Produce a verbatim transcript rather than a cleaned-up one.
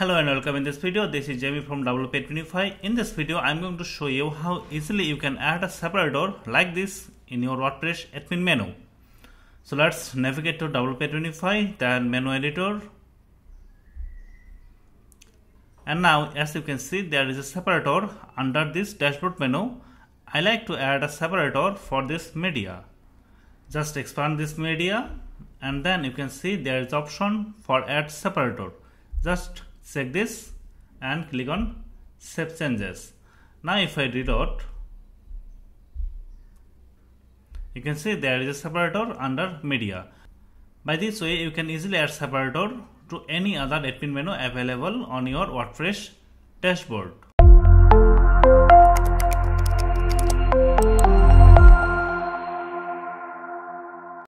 Hello and welcome. In this video, this is Jamie from W P Adminify. In this video, I'm going to show you how easily you can add a separator like this in your WordPress admin menu. So let's navigate to W P Adminify, then menu editor. And now, as you can see, there is a separator under this dashboard menu. I like to add a separator for this media. Just expand this media and then you can see there is option for add separator. Just check this and click on Save Changes. Now if I reload, you can see there is a separator under media. By this way you can easily add separator to any other admin menu available on your WordPress dashboard.